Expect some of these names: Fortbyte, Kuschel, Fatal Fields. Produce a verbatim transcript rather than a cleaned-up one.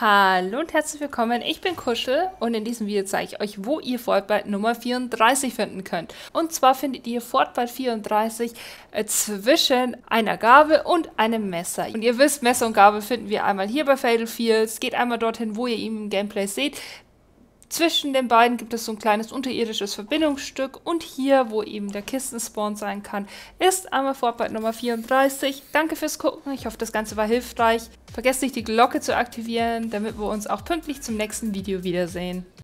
Hallo und herzlich willkommen, ich bin Kuschel und in diesem Video zeige ich euch, wo ihr Fortbyte Nummer vierunddreißig finden könnt. Und zwar findet ihr Fortbyte vierunddreißig zwischen einer Gabel und einem Messer. Und ihr wisst, Messer und Gabel finden wir einmal hier bei Fatal Fields, geht einmal dorthin, wo ihr ihn im Gameplay seht. Zwischen den beiden gibt es so ein kleines unterirdisches Verbindungsstück und hier, wo eben der Kistenspawn sein kann, ist einmal Fortbyte Nummer vierunddreißig. Danke fürs Gucken, ich hoffe, das Ganze war hilfreich. Vergesst nicht, die Glocke zu aktivieren, damit wir uns auch pünktlich zum nächsten Video wiedersehen.